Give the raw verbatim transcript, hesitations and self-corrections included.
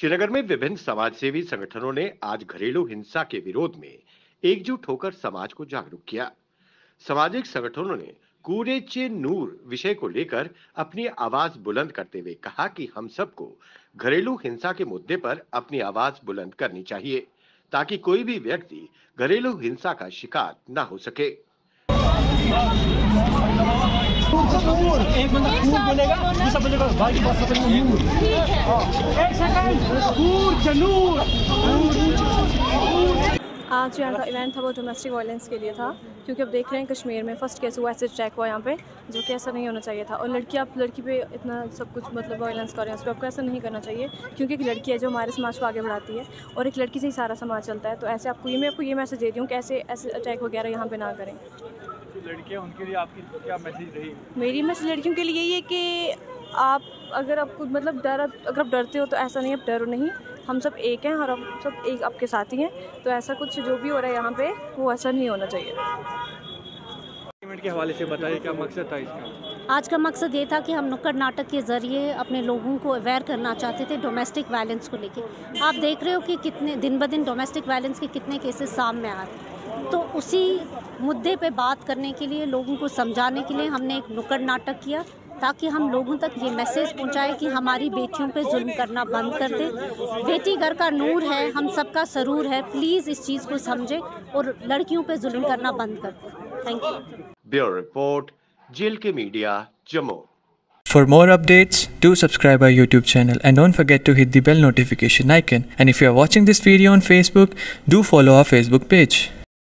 श्रीनगर में विभिन्न समाजसेवी संगठनों ने आज घरेलू हिंसा के विरोध में एकजुट होकर समाज को जागरूक किया। सामाजिक संगठनों ने कूरेचे नूर विषय को लेकर अपनी आवाज बुलंद करते हुए कहा कि हम सबको घरेलू हिंसा के मुद्दे पर अपनी आवाज बुलंद करनी चाहिए ताकि कोई भी व्यक्ति घरेलू हिंसा का शिकार ना हो सके। एक बंदा नूर बोलेगा, दूसरा बोलेगा भाई की बात समझ में नूर। एक सेकंड। आज जो इनका इवेंट था वो डोमेस्टिक वायलेंस के लिए था, क्योंकि अब देख रहे हैं कश्मीर में फर्स्ट केस हुआ, एसिड अटैक हुआ यहाँ पे, जो कि ऐसा नहीं होना चाहिए था। और लड़की आप लड़की पे इतना सब कुछ मतलब वायलेंस कर रहे हैं, उस पर आपको ऐसा नहीं करना चाहिए, क्योंकि एक लड़की है जो हमारे समाज को आगे बढ़ाती है और एक लड़की से ही सारा समाज चलता है। तो ऐसे आपको ये मैं आपको ये मैसेज दे रही हूँ कि ऐसे ऐसे अटैक वगैरह यहाँ पर ना करें। लड़कियाँ उनके लिए आपकी क्या मैसेज रही? मेरी मैसेज लड़कियों के लिए ये कि आप अगर आपको मतलब डर अगर आप डरते हो तो ऐसा नहीं, आप डरो नहीं, हम सब एक हैं और हम सब एक आपके साथ ही हैं। तो ऐसा कुछ जो भी हो रहा है यहाँ पे वो ऐसा नहीं होना चाहिए। के हवाले से बताइए क्या मकसद था इसका? आज का मकसद ये था कि हम नुक्कड़ नाटक के ज़रिए अपने लोगों को अवेयर करना चाहते थे डोमेस्टिक वायलेंस को लेकर। आप देख रहे हो कि कितने दिन ब दिन डोमेस्टिक वायलेंस के कितने केसेस सामने आ रहे हैं, तो उसी मुद्दे पे बात करने के लिए, लोगों को समझाने के लिए हमने एक नुक्कड़ नाटक किया ताकि हम लोगों तक ये मैसेज पहुंचाए कि हमारी बेटियों पे जुल्म करना बंद कर दे। बेटी घर का नूर है, हम सबका सरूर है, प्लीज़ इस चीज़ को समझें और लड़कियों पे जुल्म करना बंद कर दें। Thank you. Bureau report, J L K media, Jammu. For more updates, do subscribe our YouTube channel and don't forget to hit the bell notification icon. And if you are watching this video on Facebook, do follow our Facebook page.